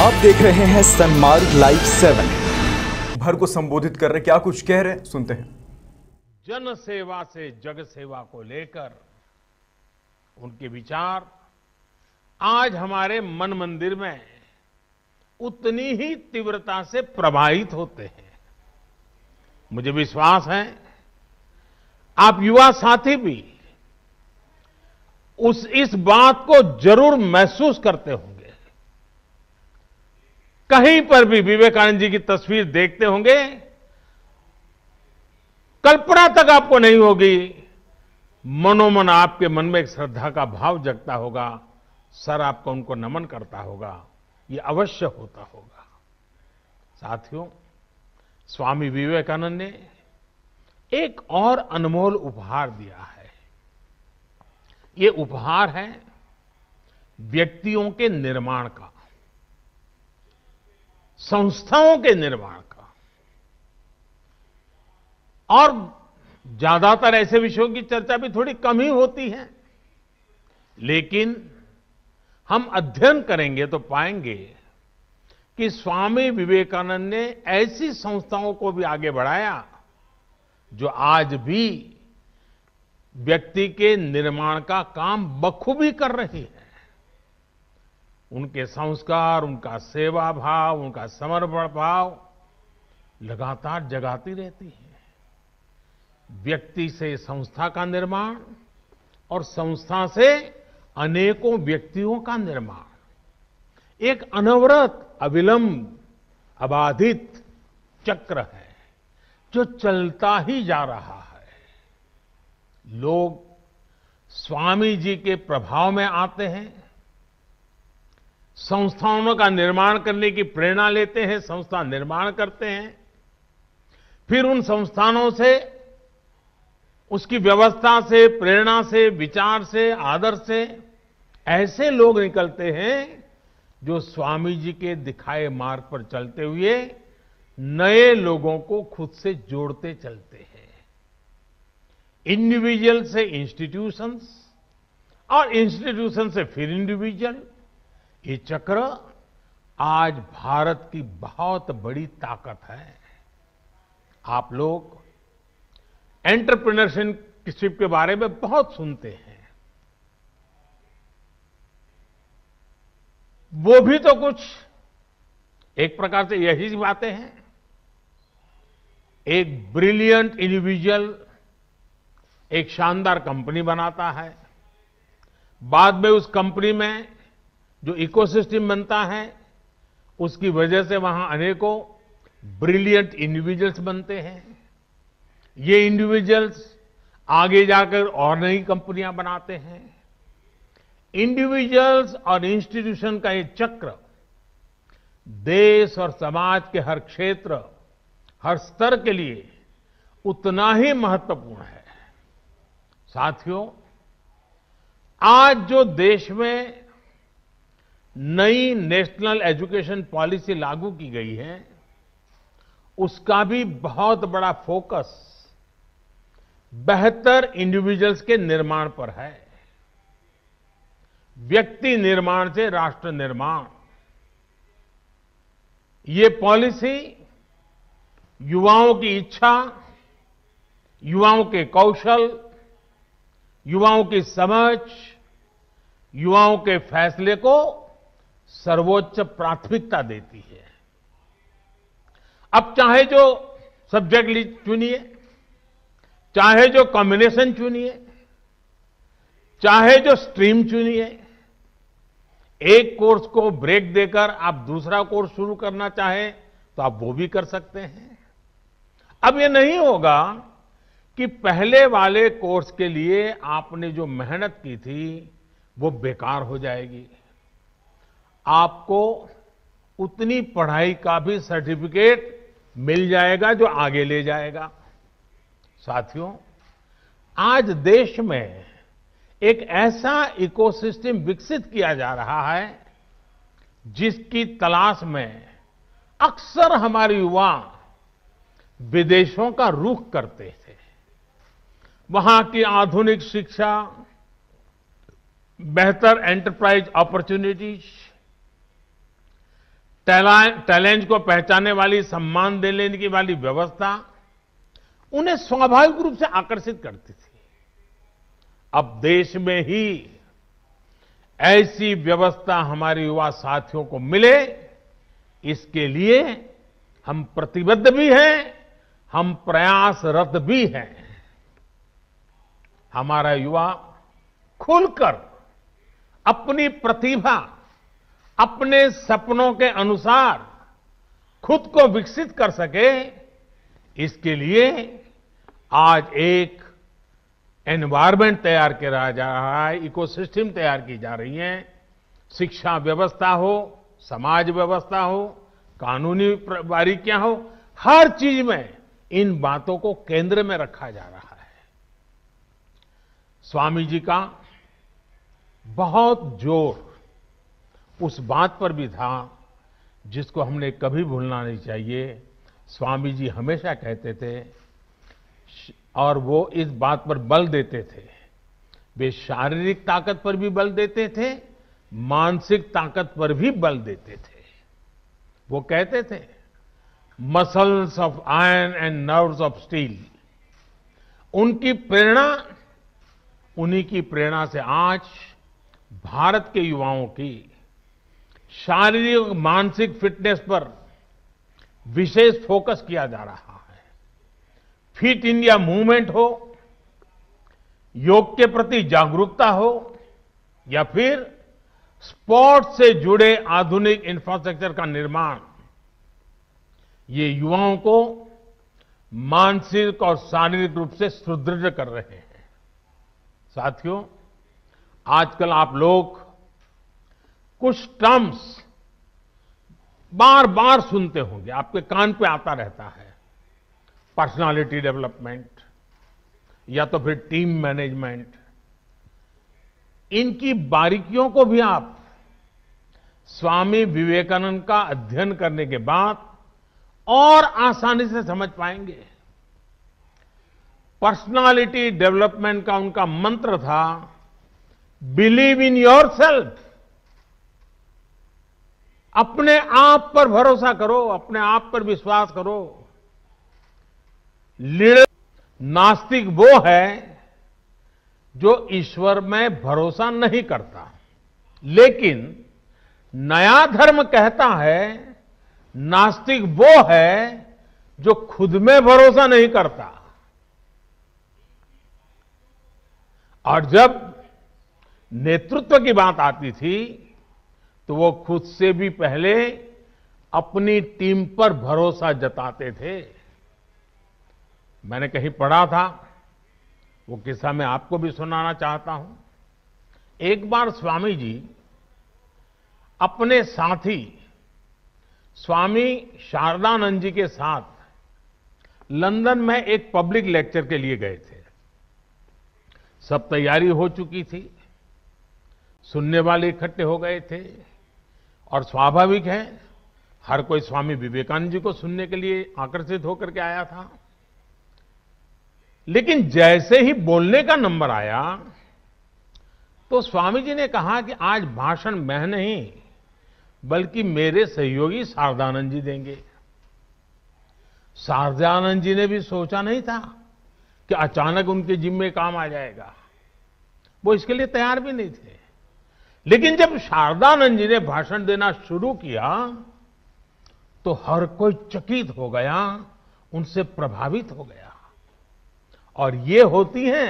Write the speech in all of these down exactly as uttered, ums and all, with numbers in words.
आप देख रहे हैं सनमार्ग लाइव सेवन। भर को संबोधित कर रहे, क्या कुछ कह रहे हैं, सुनते हैं। जन सेवा से जग सेवा को लेकर उनके विचार आज हमारे मन मंदिर में उतनी ही तीव्रता से प्रभावित होते हैं। मुझे विश्वास है आप युवा साथी भी उस इस बात को जरूर महसूस करते होंगे। कहीं पर भी विवेकानंद जी की तस्वीर देखते होंगे, कल्पना तक आपको नहीं होगी, मनोमन आपके मन में एक श्रद्धा का भाव जगता होगा, सर आपको उनको नमन करता होगा, ये अवश्य होता होगा। साथियों, स्वामी विवेकानंद ने एक और अनमोल उपहार दिया है। ये उपहार है व्यक्तियों के निर्माण का, संस्थाओं के निर्माण का, और ज्यादातर ऐसे विषयों की चर्चा भी थोड़ी कम ही होती है, लेकिन हम अध्ययन करेंगे तो पाएंगे कि स्वामी विवेकानंद ने ऐसी संस्थाओं को भी आगे बढ़ाया जो आज भी व्यक्ति के निर्माण का काम बखूबी कर रही है। उनके संस्कार, उनका सेवा भाव, उनका समर्पण भाव लगातार जगाती रहती है। व्यक्ति से संस्था का निर्माण और संस्था से अनेकों व्यक्तियों का निर्माण एक अनवरत, अविलंब, अबाधित चक्र है जो चलता ही जा रहा है। लोग स्वामी जी के प्रभाव में आते हैं, संस्थाओं का निर्माण करने की प्रेरणा लेते हैं, संस्था निर्माण करते हैं, फिर उन संस्थानों से, उसकी व्यवस्था से, प्रेरणा से, विचार से, आदर्श से ऐसे लोग निकलते हैं जो स्वामी जी के दिखाए मार्ग पर चलते हुए नए लोगों को खुद से जोड़ते चलते हैं। इंडिविजुअल से इंस्टीट्यूशंस और इंस्टीट्यूशन से फिर इंडिविजुअल, ये चक्र आज भारत की बहुत बड़ी ताकत है। आप लोग एंटरप्रेन्योरशिप के बारे में बहुत सुनते हैं, वो भी तो कुछ एक प्रकार से यही बातें हैं। एक ब्रिलियंट इंडिविजुअल एक शानदार कंपनी बनाता है, बाद में उस कंपनी में जो इकोसिस्टम बनता है उसकी वजह से वहां अनेकों ब्रिलियंट इंडिविजुअल्स बनते हैं। ये इंडिविजुअल्स आगे जाकर और नई कंपनियां बनाते हैं। इंडिविजुअल्स और इंस्टीट्यूशन का ये चक्र देश और समाज के हर क्षेत्र, हर स्तर के लिए उतना ही महत्वपूर्ण है। साथियों, आज जो देश में नई नेशनल एजुकेशन पॉलिसी लागू की गई है, उसका भी बहुत बड़ा फोकस बेहतर इंडिविजुअल्स के निर्माण पर है। व्यक्ति निर्माण से राष्ट्र निर्माण, ये पॉलिसी युवाओं की इच्छा, युवाओं के कौशल, युवाओं की समझ, युवाओं के फैसले को सर्वोच्च प्राथमिकता देती है। अब चाहे जो सब्जेक्ट चुनिए, चाहे जो कॉम्बिनेशन चुनिए, चाहे जो स्ट्रीम चुनिए, एक कोर्स को ब्रेक देकर आप दूसरा कोर्स शुरू करना चाहें तो आप वो भी कर सकते हैं। अब ये नहीं होगा कि पहले वाले कोर्स के लिए आपने जो मेहनत की थी वो बेकार हो जाएगी। आपको उतनी पढ़ाई का भी सर्टिफिकेट मिल जाएगा जो आगे ले जाएगा। साथियों, आज देश में एक ऐसा इकोसिस्टम विकसित किया जा रहा है जिसकी तलाश में अक्सर हमारे युवा विदेशों का रुख करते थे। वहां की आधुनिक शिक्षा, बेहतर एंटरप्राइज अपॉर्चुनिटीज, टैलेंट को पहचानने वाली, सम्मान देने की वाली व्यवस्था उन्हें स्वाभाविक रूप से आकर्षित करती थी। अब देश में ही ऐसी व्यवस्था हमारे युवा साथियों को मिले, इसके लिए हम प्रतिबद्ध भी हैं, हम प्रयासरत भी हैं। हमारा युवा खुलकर अपनी प्रतिभा, अपने सपनों के अनुसार खुद को विकसित कर सके, इसके लिए आज एक एनवायरमेंट तैयार किया जा रहा है, इकोसिस्टम तैयार की जा रही है। शिक्षा व्यवस्था हो, समाज व्यवस्था हो, कानूनी बारीकियां हो, हर चीज में इन बातों को केंद्र में रखा जा रहा है। स्वामी जी का बहुत जोर उस बात पर भी था जिसको हमने कभी भूलना नहीं चाहिए। स्वामी जी हमेशा कहते थे और वो इस बात पर बल देते थे, वे शारीरिक ताकत पर भी बल देते थे, मानसिक ताकत पर भी बल देते थे। वो कहते थे muscles of iron and nerves of steel. उनकी प्रेरणा उन्हीं की प्रेरणा से आज भारत के युवाओं की शारीरिक मानसिक फिटनेस पर विशेष फोकस किया जा रहा है। फिट इंडिया मूवमेंट हो, योग के प्रति जागरूकता हो, या फिर स्पोर्ट्स से जुड़े आधुनिक इंफ्रास्ट्रक्चर का निर्माण, ये युवाओं को मानसिक और शारीरिक रूप से सुदृढ़ कर रहे हैं। साथियों, आजकल आप लोग कुछ टर्म्स बार बार सुनते होंगे, आपके कान पे आता रहता है, पर्सनालिटी डेवलपमेंट या तो फिर टीम मैनेजमेंट। इनकी बारीकियों को भी आप स्वामी विवेकानंद का अध्ययन करने के बाद और आसानी से समझ पाएंगे। पर्सनालिटी डेवलपमेंट का उनका मंत्र था, बिलीव इन योरसेल्फ। अपने आप पर भरोसा करो, अपने आप पर विश्वास करो। लीडर नास्तिक वो है जो ईश्वर में भरोसा नहीं करता, लेकिन नया धर्म कहता है नास्तिक वो है जो खुद में भरोसा नहीं करता। और जब नेतृत्व की बात आती थी तो वो खुद से भी पहले अपनी टीम पर भरोसा जताते थे। मैंने कहीं पढ़ा था, वो किस्सा मैं आपको भी सुनाना चाहता हूं। एक बार स्वामी जी अपने साथी स्वामी शारदानंद जी के साथ लंदन में एक पब्लिक लेक्चर के लिए गए थे। सब तैयारी हो चुकी थी, सुनने वाले इकट्ठे हो गए थे और स्वाभाविक है हर कोई स्वामी विवेकानंद जी को सुनने के लिए आकर्षित होकर के आया था। लेकिन जैसे ही बोलने का नंबर आया तो स्वामी जी ने कहा कि आज भाषण मैं नहीं बल्कि मेरे सहयोगी शारदानंद जी देंगे। शारदानंद जी ने भी सोचा नहीं था कि अचानक उनके जिम्मे काम आ जाएगा, वो इसके लिए तैयार भी नहीं थे। लेकिन जब शारदानंद जी ने भाषण देना शुरू किया तो हर कोई चकित हो गया, उनसे प्रभावित हो गया। और ये होती है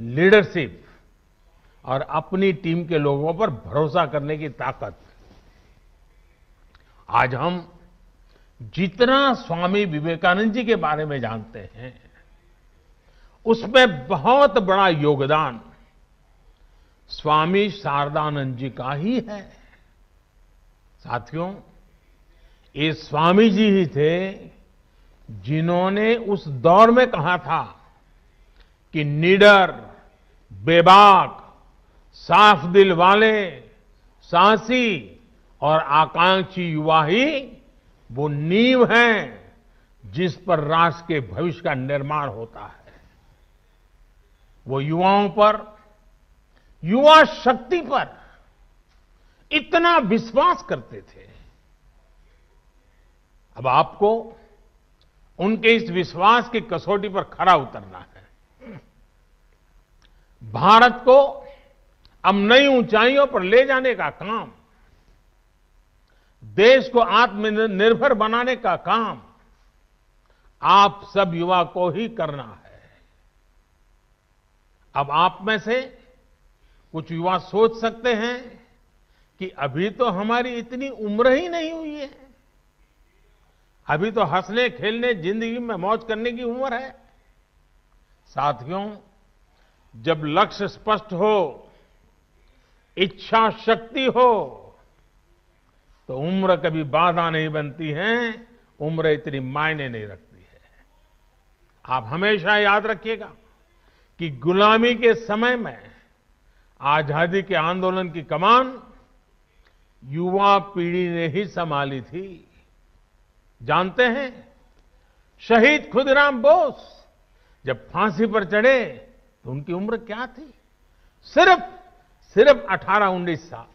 लीडरशिप और अपनी टीम के लोगों पर भरोसा करने की ताकत। आज हम जितना स्वामी विवेकानंद जी के बारे में जानते हैं उसमें बहुत बड़ा योगदान स्वामी शारदानंद जी का ही है। साथियों, ये स्वामी जी ही थे जिन्होंने उस दौर में कहा था कि निडर, बेबाक, साफ दिल वाले, साहसी और आकांक्षी युवा ही वो नींव हैं जिस पर राष्ट्र के भविष्य का निर्माण होता है। वो युवाओं पर, युवा शक्ति पर इतना विश्वास करते थे अब आपको उनके इस विश्वास की कसौटी पर खरा उतरना है। भारत को अब नई ऊंचाइयों पर ले जाने का काम, देश को आत्मनिर्भर बनाने का काम आप सब युवा को ही करना है। अब आप में से कुछ युवा सोच सकते हैं कि अभी तो हमारी इतनी उम्र ही नहीं हुई है, अभी तो हंसने खेलने जिंदगी में मौज करने की उम्र है। साथियों, जब लक्ष्य स्पष्ट हो, इच्छा शक्ति हो, तो उम्र कभी बाधा नहीं बनती है, उम्र इतनी मायने नहीं रखती है। आप हमेशा याद रखिएगा कि गुलामी के समय में आजादी के आंदोलन की कमान युवा पीढ़ी ने ही संभाली थी। जानते हैं, शहीद खुदीराम बोस जब फांसी पर चढ़े तो उनकी उम्र क्या थी? सिर्फ सिर्फ अठारह उन्नीस साल।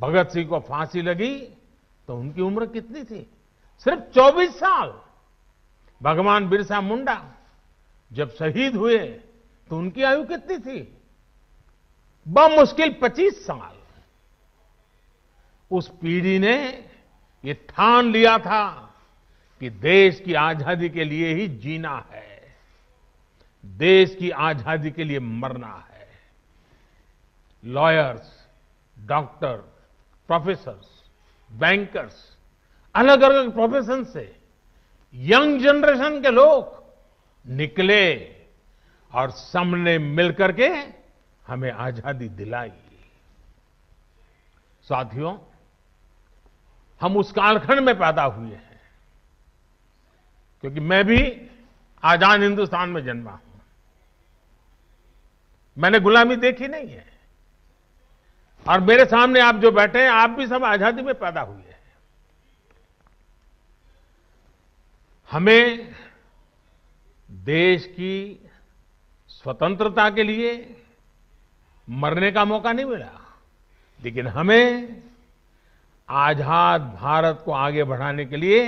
भगत सिंह को फांसी लगी तो उनकी उम्र कितनी थी? सिर्फ चौबीस साल। भगवान बिरसा मुंडा जब शहीद हुए तो उनकी आयु कितनी थी? बमुश्किल पच्चीस साल। उस पीढ़ी ने ये ठान लिया था कि देश की आजादी के लिए ही जीना है, देश की आजादी के लिए मरना है। लॉयर्स, डॉक्टर, प्रोफेसर्स, बैंकर्स, अलग अलग प्रोफेशन से यंग जनरेशन के लोग निकले और सबने मिलकर के हमें आजादी दिलाई। साथियों, हम उस कालखंड में पैदा हुए हैं, क्योंकि मैं भी आजाद हिंदुस्तान में जन्मा हूं। मैंने गुलामी देखी नहीं है, और मेरे सामने आप जो बैठे हैं, आप भी सब आजादी में पैदा हुए हैं। हमें देश की स्वतंत्रता के लिए मरने का मौका नहीं मिला, लेकिन हमें आजाद भारत को आगे बढ़ाने के लिए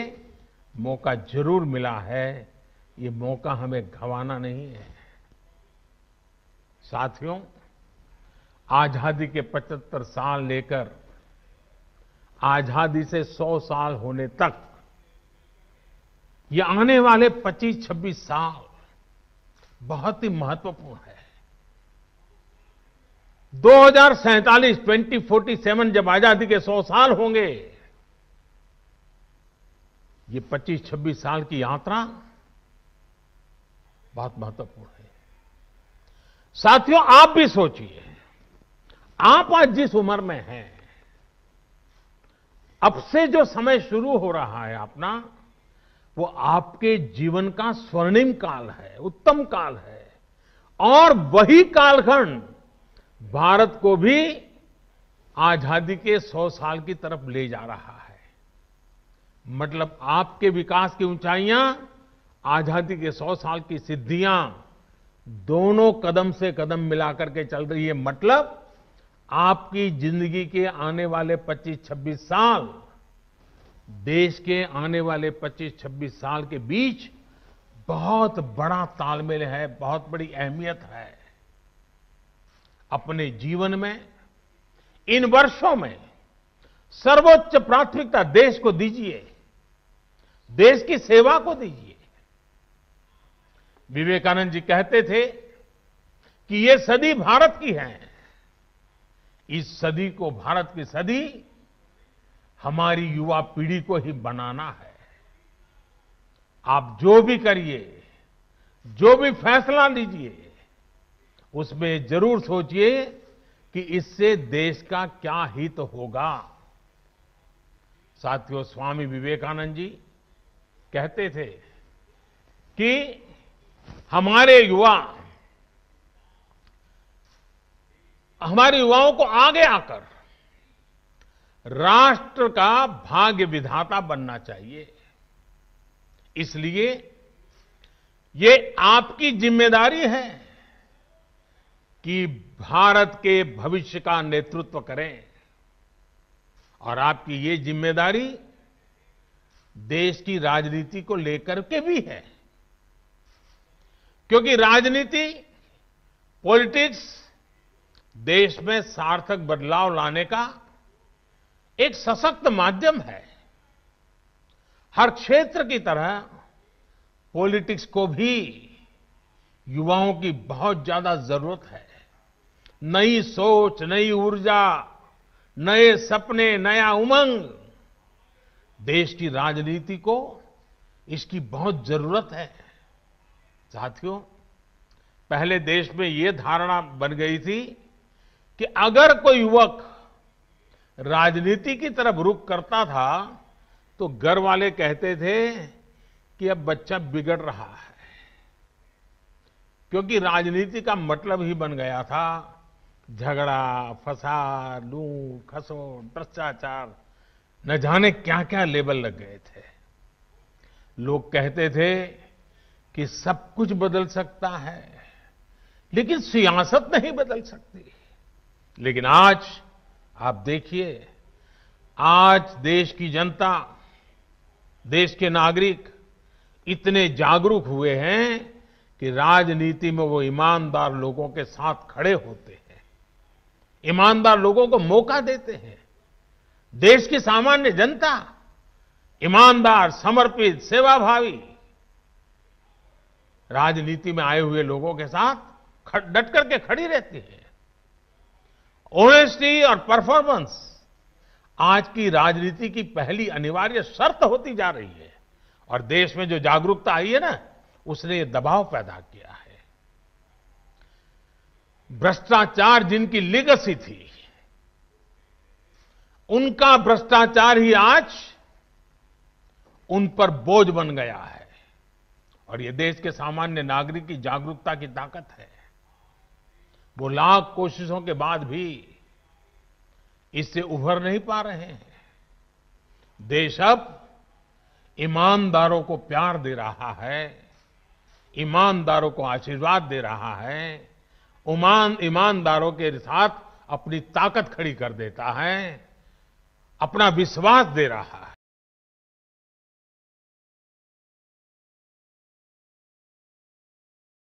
मौका जरूर मिला है। ये मौका हमें गंवाना नहीं है। साथियों, आजादी के पचहत्तर साल लेकर आजादी से सौ साल होने तक ये आने वाले पच्चीस छब्बीस साल बहुत ही महत्वपूर्ण है। दो हज़ार सैंतालीस बीस सैंतालीस जब आजादी के सौ साल होंगे, ये पच्चीस छब्बीस साल की यात्रा बहुत महत्वपूर्ण है। साथियों, आप भी सोचिए, आप आज जिस उम्र में हैं, अब से जो समय शुरू हो रहा है अपना, वो आपके जीवन का स्वर्णिम काल है, उत्तम काल है। और वही कालखंड भारत को भी आजादी के सौ साल की तरफ ले जा रहा है। मतलब आपके विकास की ऊंचाइयां, आजादी के सौ साल की सिद्धियां, दोनों कदम से कदम मिलाकर के चल रही है। मतलब आपकी जिंदगी के आने वाले पच्चीस छब्बीस साल देश के आने वाले पच्चीस छब्बीस साल के बीच बहुत बड़ा तालमेल है, बहुत बड़ी अहमियत है। अपने जीवन में इन वर्षों में सर्वोच्च प्राथमिकता देश को दीजिए, देश की सेवा को दीजिए। विवेकानंद जी कहते थे कि ये सदी भारत की है, इस सदी को, भारत की सदी, हमारी युवा पीढ़ी को ही बनाना है। आप जो भी करिए, जो भी फैसला लीजिए, उसमें जरूर सोचिए कि इससे देश का क्या हित होगा। साथियों, स्वामी विवेकानंद जी कहते थे कि हमारे युवा हमारे युवाओं को आगे आकर राष्ट्र का भाग्य विधाता बनना चाहिए। इसलिए ये आपकी जिम्मेदारी है कि भारत के भविष्य का नेतृत्व करें, और आपकी ये जिम्मेदारी देश की राजनीति को लेकर के भी है, क्योंकि राजनीति, पॉलिटिक्स देश में सार्थक बदलाव लाने का एक सशक्त माध्यम है। हर क्षेत्र की तरह पॉलिटिक्स को भी युवाओं की बहुत ज्यादा जरूरत है। नई सोच, नई ऊर्जा, नए सपने, नया उमंग, देश की राजनीति को इसकी बहुत जरूरत है। साथियों, पहले देश में यह धारणा बन गई थी कि अगर कोई युवक राजनीति की तरफ रुख करता था तो घर वाले कहते थे कि अब बच्चा बिगड़ रहा है, क्योंकि राजनीति का मतलब ही बन गया था झगड़ा, फसाद, लूट, खसोट, भ्रष्टाचार, न जाने क्या क्या लेबल लग गए थे। लोग कहते थे कि सब कुछ बदल सकता है लेकिन सियासत नहीं बदल सकती। लेकिन आज आप देखिए, आज देश की जनता, देश के नागरिक इतने जागरूक हुए हैं कि राजनीति में वो ईमानदार लोगों के साथ खड़े होते हैं, ईमानदार लोगों को मौका देते हैं। देश की सामान्य जनता ईमानदार, समर्पित, सेवाभावी, राजनीति में आए हुए लोगों के साथ डट करके खड़ी रहती है। ऑनेस्टी और परफॉर्मेंस आज की राजनीति की पहली अनिवार्य शर्त होती जा रही है, और देश में जो जागरूकता आई है ना, उसने ये दबाव पैदा किया है। भ्रष्टाचार जिनकी लेगेसी थी, उनका भ्रष्टाचार ही आज उन पर बोझ बन गया है, और ये देश के सामान्य नागरिक की जागरूकता की ताकत है। वो लाख कोशिशों के बाद भी इससे उभर नहीं पा रहे हैं। देश अब ईमानदारों को प्यार दे रहा है, ईमानदारों को आशीर्वाद दे रहा है, ईमान ईमानदारों के साथ अपनी ताकत खड़ी कर देता है, अपना विश्वास दे रहा है।